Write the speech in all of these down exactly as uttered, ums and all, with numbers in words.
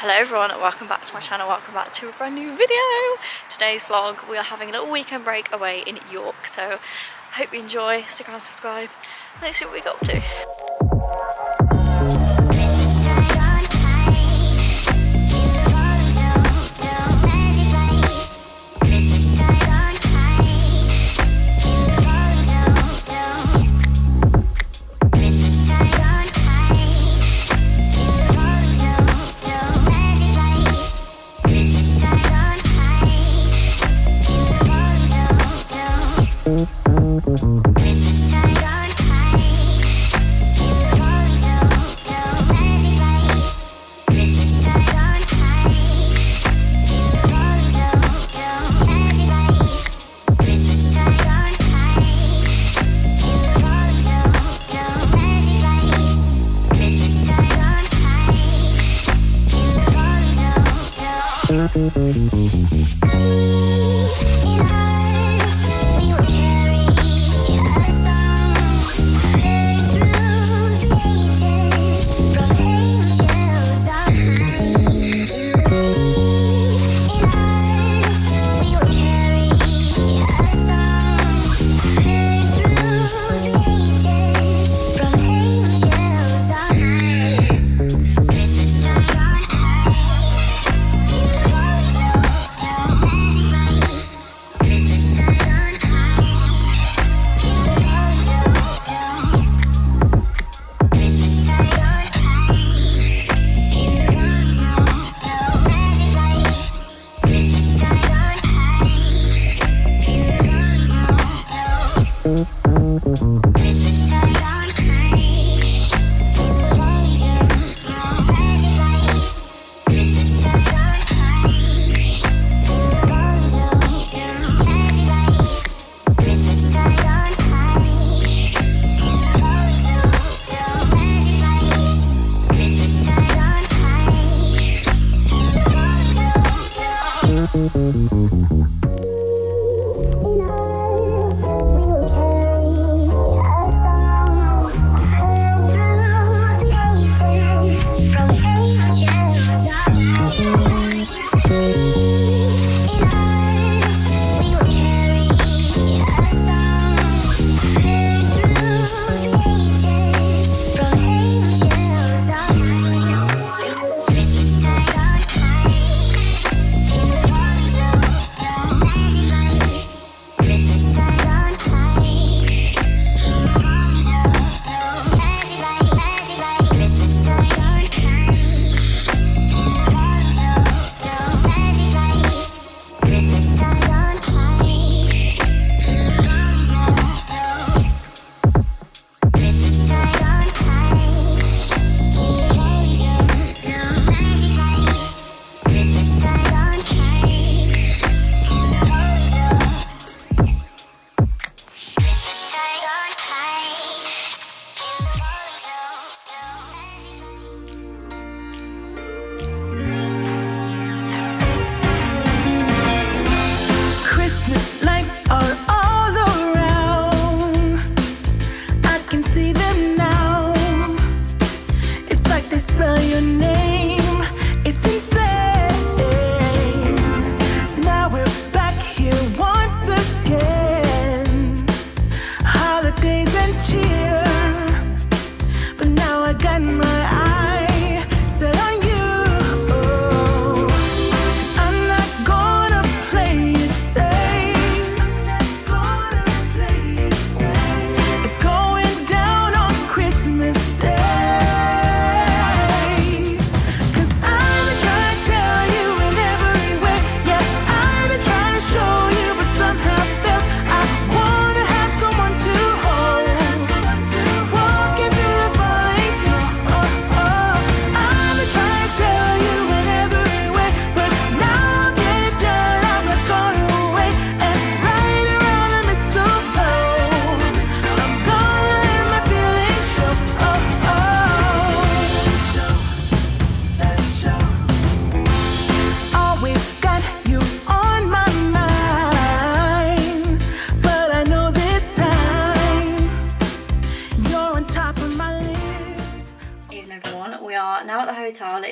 Hello everyone, welcome back to my channel, welcome back to a brand new video. Today's vlog, we are having a little weekend break away in York, so hope you enjoy, stick around, subscribe, let's see what we got up to.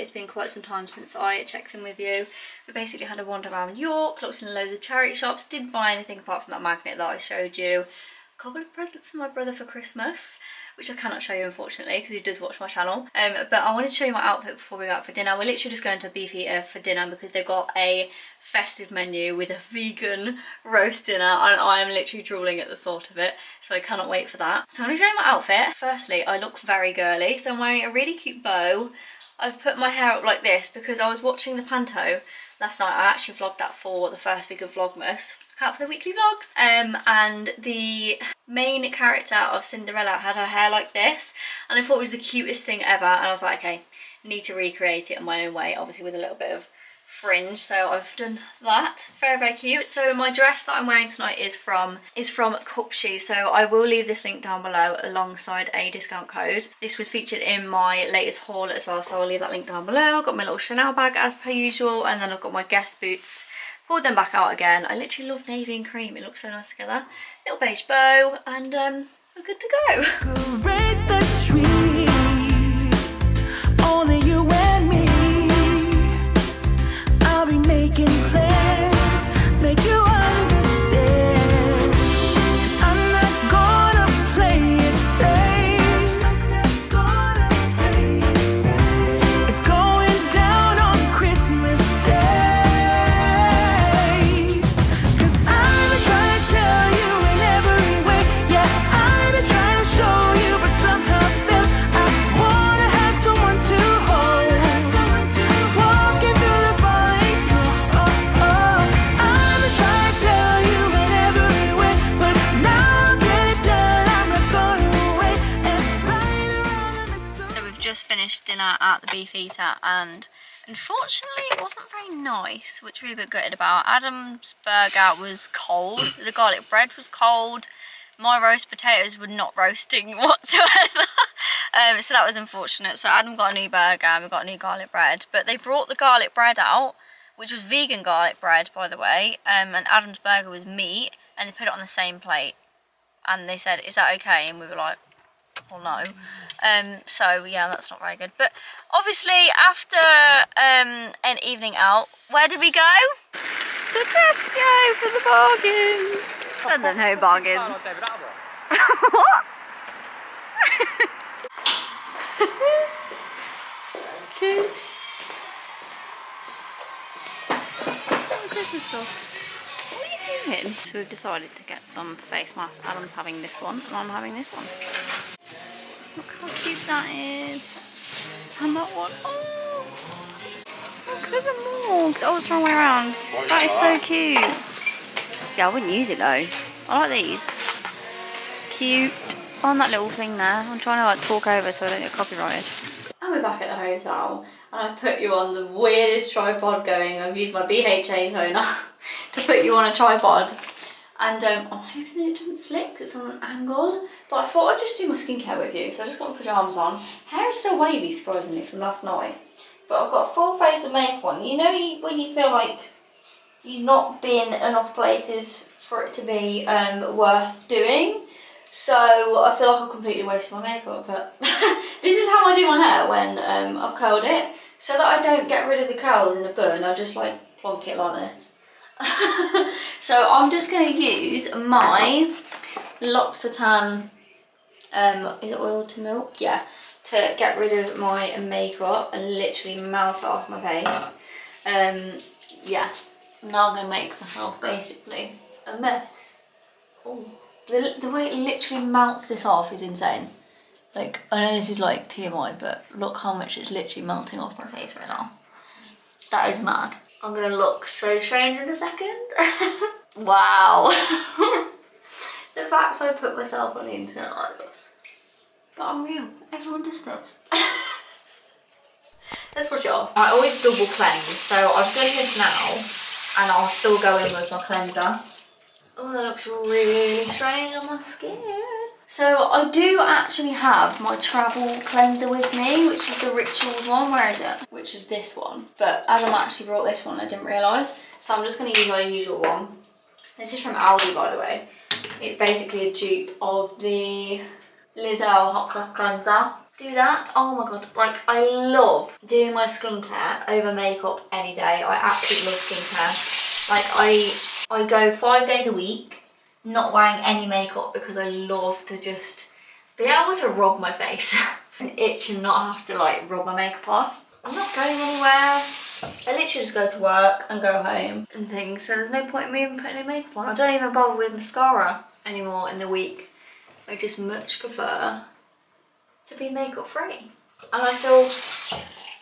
it's been quite some time since I checked in with you. We basically had a wander around York, looked in loads of charity shops, didn't buy anything apart from that magnet that I showed you. A couple of presents for my brother for Christmas, which I cannot show you unfortunately because he does watch my channel. Um, but I wanted to show you my outfit before we go out for dinner. We're literally just going to Beefeater for dinner because they've got a festive menu with a vegan roast dinner and I am literally drooling at the thought of it, so I cannot wait for that. So I'm going to show you my outfit. Firstly, I look very girly, so I'm wearing a really cute bow. I've put my hair up like this because I was watching the panto last night. I actually vlogged that for the first week of Vlogmas. Look out for the weekly vlogs. Um, and the main character of Cinderella had her hair like this and I thought it was the cutest thing ever, and I was like, okay, need to recreate it in my own way, obviously with a little bit of fringe, so I've done that. Very, very cute. So my dress that I'm wearing tonight is from is from Cupshe, so I will leave this link down below alongside a discount code. This was featured in my latest haul as well, so I'll leave that link down below. I've got my little Chanel bag as per usual, and then I've got my Guess boots. Pulled them back out again. I literally love navy and cream, it looks so nice together. Little beige bow, and um, we're good to go. Great. Dinner at the Beefeater, and unfortunately it wasn't very nice, which we were a bit gutted about. Adam's burger was cold, the garlic bread was cold, my roast potatoes were not roasting whatsoever. um, so that was unfortunate. So Adam got a new burger and we got a new garlic bread, but they brought the garlic bread out, which was vegan garlic bread by the way, um, and Adam's burger was meat, and they put it on the same plate and they said, is that okay? And we were like, or no. Um, so yeah, that's not very good. But obviously after um, an evening out, where did we go? To Tesco for the bargains. And then no bargains. What? Cute. Oh, Christmas stuff. What are you doing? So we've decided to get some face masks. Adam's having this one and I'm having this one. Look how cute that is. And that one. Oh, look at the morgs. Oh, it's the wrong way around. That is so cute. Yeah, I wouldn't use it though. I like these. Cute. Oh, and that little thing there. I'm trying to like talk over so I don't get copyrighted. And we're back at the hotel and I've put you on the weirdest tripod going. I've used my B H A toner to put you on a tripod, and um, I'm hoping that it doesn't slip because it's on an angle, but I thought I'd just do my skincare with you. So I just got my pyjamas on. Hair is still wavy surprisingly from last night, but I've got a full face of makeup on. You know when you feel like you've not been enough places for it to be um, worth doing, so I feel like I've completely wasted my makeup, but this is how I do my hair when um, I've curled it, so that I don't get rid of the curls in a bun. I just like plonk it like this. So I'm just going to use my L'Occitane, um, is it oil to milk? Yeah, to get rid of my makeup and literally melt it off my face. Um, yeah, now I'm going to make myself basically a mess. Oh, the, the way it literally melts this off is insane. Like, I know this is like T M I, but look how much it's literally melting off my face right now. That is mad. I'm going to look so strange in a second. Wow. The fact I put myself on the internet like this. But I'm real. Everyone does this. Let's wash it off. I always double cleanse, so I'm doing this now and I'll still go in with my cleanser. Oh, that looks really strange on my skin. So I do actually have my travel cleanser with me, which is the Rituals one. Where is it? Which is this one. But Adam actually brought this one, I didn't realise. So I'm just going to use my usual one. This is from Aldi, by the way. It's basically a dupe of the Lizelle Hot Cloth Cleanser do that. Oh my god, like I love doing my skincare over makeup any day. I absolutely love skincare. Like I, I go five days a week not wearing any makeup because I love to just be able to rub my face and itch and not have to like rub my makeup off. I'm not going anywhere. I literally just go to work and go home and things, so there's no point in me even putting any makeup on. I don't even bother with mascara anymore in the week. I just much prefer to be makeup free. And I feel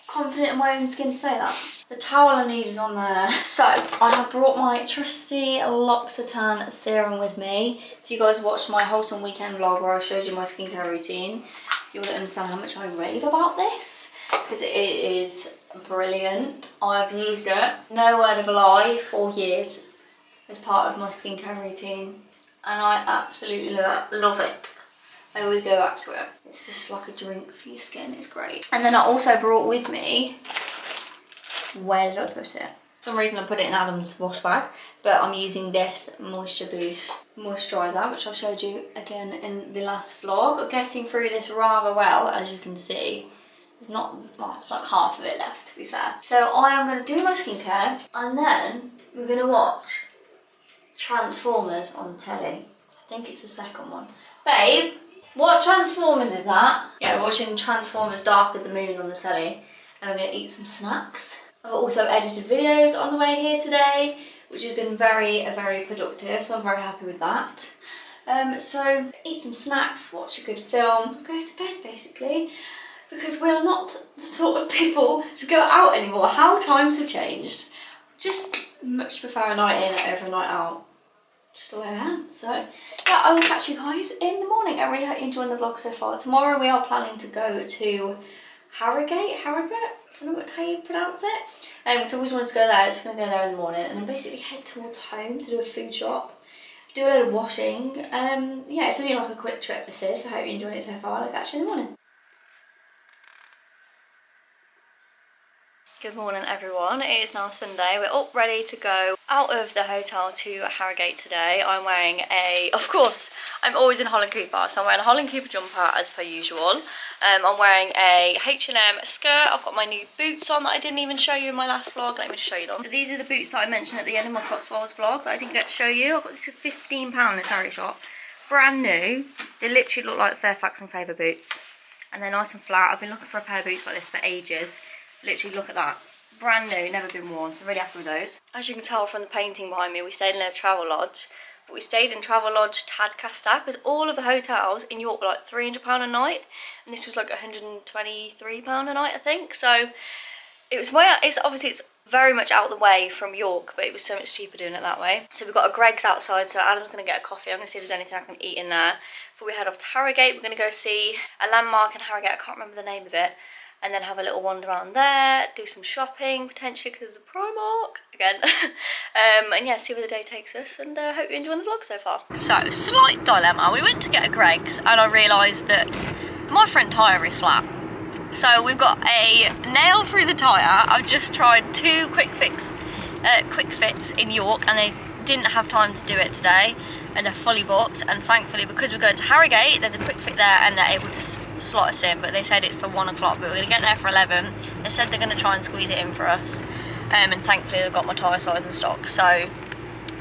confident in my own skin to say that. The towel I need is on there. So I have brought my trusty L'Occitane serum with me. If you guys watched my wholesome weekend vlog where I showed you my skincare routine, you will understand how much I rave about this, because it is brilliant. I've used it, no word of a lie, for years as part of my skincare routine, and I absolutely love it. Love it. I always go back to it. It's just like a drink for your skin, it's great. And then I also brought with me, where did I put it? For some reason I put it in Adam's wash bag, but I'm using this Moisture Boost moisturiser, which I showed you again in the last vlog. I'm getting through this rather well, as you can see. It's not, well, it's like half of it left, to be fair. So I am going to do my skincare, and then we're going to watch Transformers on telly. I think it's the second one. Babe, what Transformers is that? Yeah, we're watching Transformers Dark of the Moon on the telly, and I'm going to eat some snacks. I've also edited videos on the way here today, which has been very, very productive, so I'm very happy with that. Um, so eat some snacks, watch a good film, go to bed basically, because we're not the sort of people to go out anymore. How times have changed. Just much prefer a night in over a night out. Just the way I am. So yeah, I will catch you guys in the morning. I really hope you enjoyed the vlog so far. Tomorrow we are planning to go to Harrogate, Harrogate? I don't know how you pronounce it. Um, so I always wanted to go there, so I'm going to go there in the morning and then basically head towards home to do a food shop, do a load of washing. Um, yeah, it's only like a quick trip this is, so I hope you enjoyed it so far. I'll catch you in the morning. Good morning everyone, it is now Sunday, we're up ready to go out of the hotel to Harrogate today. I'm wearing a, of course, I'm always in Holland Cooper, so I'm wearing a Holland Cooper jumper as per usual. Um, I'm wearing a H and M skirt, I've got my new boots on that I didn't even show you in my last vlog, let me just show you them. So these are the boots that I mentioned at the end of my Cotswolds vlog that I didn't get to show you. I got this for fifteen pounds in a charity shop, brand new, they literally look like Fairfax and Favour boots, and they're nice and flat. I've been looking for a pair of boots like this for ages. Literally look at that, brand new, never been worn, so really happy with those. As you can tell from the painting behind me, we stayed in a travel lodge, but we stayed in travel lodge Tadcaster because all of the hotels in York were like three hundred pounds a night and this was like one hundred and twenty-three pounds a night I think, so it was way, it's obviously it's very much out of the way from York, but it was so much cheaper doing it that way. So we've got a Greggs outside, so Adam's going to get a coffee. I'm going to see if there's anything I can eat in there. Before we head off to Harrogate, we're going to go see a landmark in Harrogate, I can't remember the name of it, and then have a little wander around there, do some shopping, potentially because there's a Primark, again. um, and yeah, see where the day takes us, and I uh, hope you're enjoying the vlog so far. So, slight dilemma. We went to get a Greggs, and I realised that my front tyre is flat. So we've got a nail through the tyre. I've just tried two quick fix, uh, quick fits in York, and they didn't have time to do it today, and they're fully booked, and thankfully because we're going to Harrogate there's a quick fit there and they're able to slot us in, but they said it's for one o'clock, but we're going to get there for eleven. They said they're going to try and squeeze it in for us, um, and thankfully they've got my tyre size in stock, so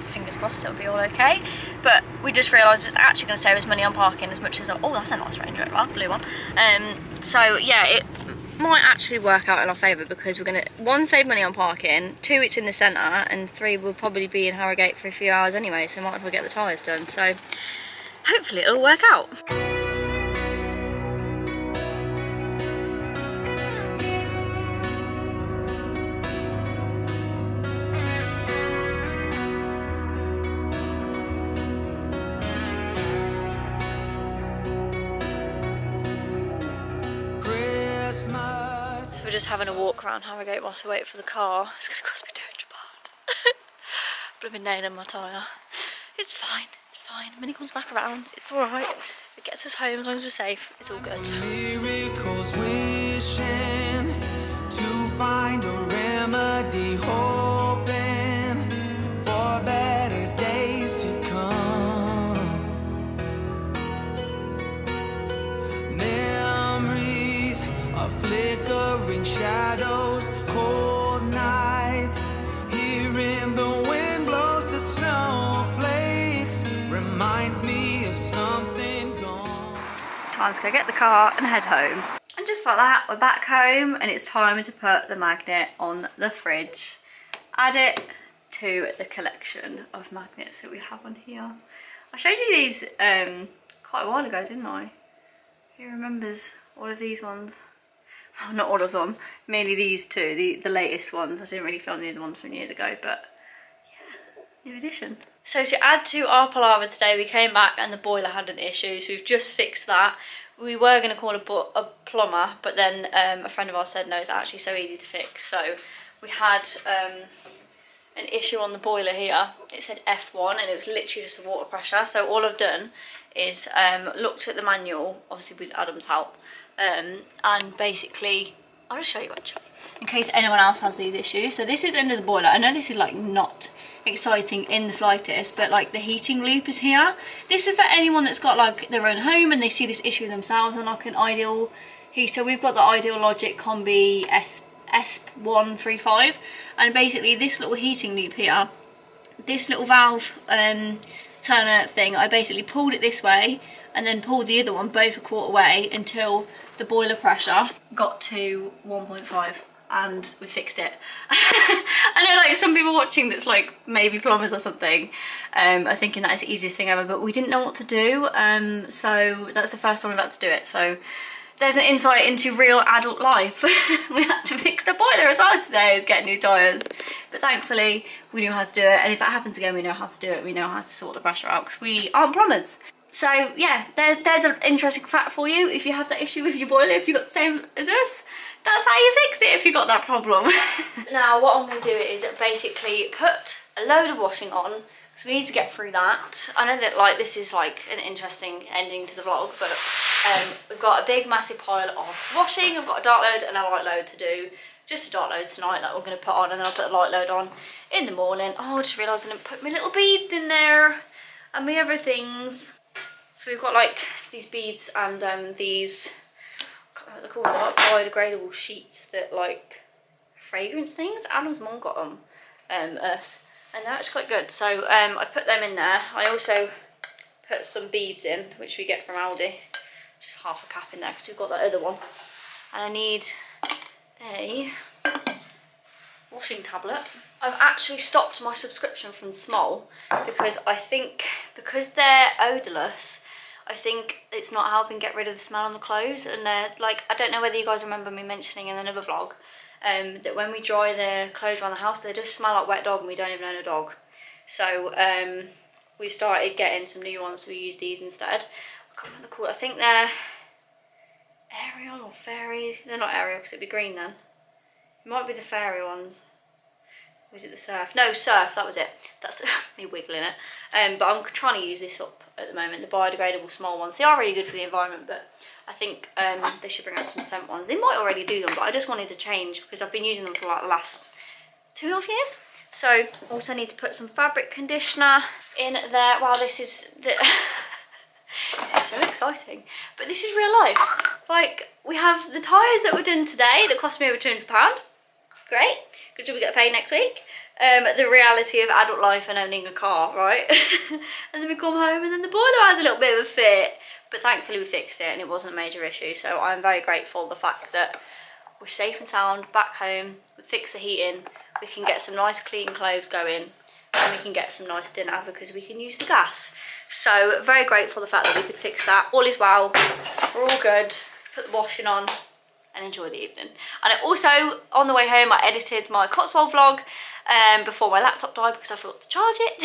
fingers crossed it'll be all okay. But we just realised it's actually going to save us money on parking as much as, oh that's a nice Range Rover, blue one. Um, so yeah, it might actually work out in our favour because we're gonna, one, save money on parking, two, it's in the centre, and three, we'll probably be in Harrogate for a few hours anyway, so might as well get the tyres done. So hopefully it'll work out. Just having a walk around Harrogate whilst I wait for the car. It's going to cost me two hundred pounds. Blooming nail in my tyre. It's fine, it's fine. When it comes back around, it's alright. It gets us home as long as we're safe. It's all good. Miracles wishing to find a remedy, hoping for better days to come. Memories I'm just gonna get the car and head home. And just like that, we're back home and it's time to put the magnet on the fridge. Add it to the collection of magnets that we have on here. I showed you these um, quite a while ago, didn't I? Who remembers all of these ones? Well, not all of them, mainly these two, the, the latest ones. I didn't really film the other ones from years ago, but yeah, new edition. So to add to our palaver today, we came back and the boiler had an issue, so we've just fixed that. We were going to call a, a plumber, but then um, a friend of ours said, no, it's actually so easy to fix. So we had um, an issue on the boiler here. It said F one and it was literally just the water pressure. So all I've done is um, looked at the manual, obviously with Adam's help, um, and basically, I'll just show you actually, in case anyone else has these issues. So this is under the boiler. I know this is like not exciting in the slightest, but like the heating loop is here. This is for anyone that's got like their own home and they see this issue themselves on like an Ideal heater. We've got the Ideal Logic Combi E S P one three five, and basically this little heating loop here, this little valve um, turner thing, I basically pulled it this way and then pulled the other one both a quarter way until the boiler pressure got to one point five. And we fixed it. I know like some people watching that's like maybe plumbers or something um, are thinking that is the easiest thing ever, but we didn't know what to do. Um, so that's the first time we've had to do it. So there's an insight into real adult life. We had to fix the boiler as well today, is get new tyres. But thankfully we knew how to do it. And if it happens again, we know how to do it. We know how to sort the pressure out because we aren't plumbers. So yeah, there, there's an interesting fact for you. If you have that issue with your boiler, if you've got the same as us, that's how you fix it if you've got that problem. Now what I'm going to do is basically put a load of washing on because we need to get through that. I know that like this is like an interesting ending to the vlog, but um, we've got a big massive pile of washing. I've got a dark load and a light load to do. Just a dark load tonight that I'm going to put on, and I'll put a light load on in the morning. Oh, I just realised I didn't put my little beads in there and my other things. So we've got like these beads and um, these, they're called, they're like biodegradable sheets that like fragrance things. Adam's mum got them, um, us, and they're actually quite good. So um, I put them in there. I also put some beads in, which we get from Aldi. Just half a cap in there because we've got that other one. And I need a washing tablet. I've actually stopped my subscription from Smol because I think because they're odourless, I think it's not helping get rid of the smell on the clothes. And they're like, I don't know whether you guys remember me mentioning in another vlog um, that when we dry the clothes around the house, they just smell like wet dog and we don't even own a dog. So um, we've started getting some new ones, so we use these instead. I can't remember the call. I think they're Ariel or Fairy. They're not Ariel because it'd be green then. It might be the Fairy ones. Was it the Surf? No, Surf, that was it. That's me wiggling it. Um, but I'm trying to use this up at the moment, the biodegradable small ones. They are really good for the environment, but I think um, they should bring out some scent ones. They might already do them, but I just wanted to change because I've been using them for like the last two and a half years. So also need to put some fabric conditioner in there. Wow, this is, the this is so exciting. But this is real life. Like, we have the tyres that were done today that cost me over two hundred pounds. Great. Good job we get paid next week. Um, the reality of adult life and owning a car, right? And then we come home and then the boiler has a little bit of a fit. But thankfully we fixed it and it wasn't a major issue. So I'm very grateful the fact that we're safe and sound, back home, we fix the heating, we can get some nice clean clothes going, and we can get some nice dinner because we can use the gas. So very grateful the fact that we could fix that. All is well, we're all good, put the washing on and enjoy the evening. And I also, on the way home, I edited my Cotswold vlog um, before my laptop died because I forgot to charge it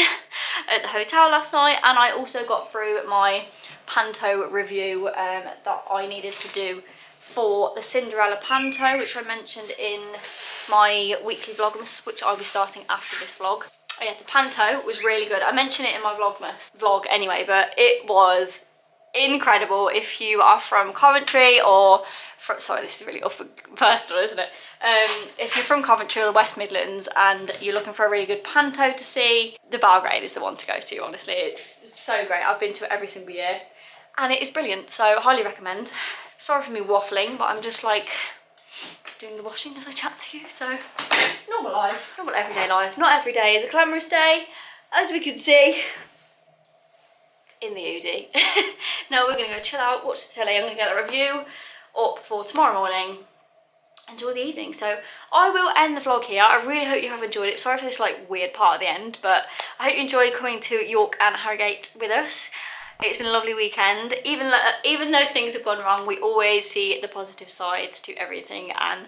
at the hotel last night. And I also got through my panto review um, that I needed to do for the Cinderella panto, which I mentioned in my weekly vlogmas, which I'll be starting after this vlog. Oh yeah, the panto was really good. I mentioned it in my vlogmas vlog anyway, but it was incredible. If you are from Coventry or from, sorry this is really off personal, isn't it, um if you're from Coventry or the West Midlands and you're looking for a really good panto to see, the Belgrade is the one to go to. Honestly, it's so great. I've been to it every single year and it is brilliant, so highly recommend. Sorry for me waffling, but I'm just like doing the washing as I chat to you. So normal life, normal everyday life. Not every day is a glamorous day, as we can see. in the Oodie. Now we're going to go chill out, watch the telly. I'm going to get a review up for tomorrow morning. Enjoy the evening. So I will end the vlog here. I really hope you have enjoyed it. Sorry for this like weird part at the end, but I hope you enjoyed coming to York and Harrogate with us. It's been a lovely weekend. Even even though things have gone wrong, we always see the positive sides to everything, and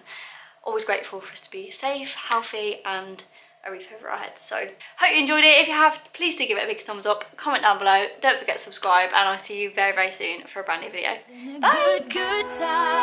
always grateful for us to be safe, healthy, and a roof over our heads. So hope you enjoyed it. If you have, please do give it a big thumbs up, comment down below, don't forget to subscribe, and I'll see you very very soon for a brand new video. Bye. Good, good time.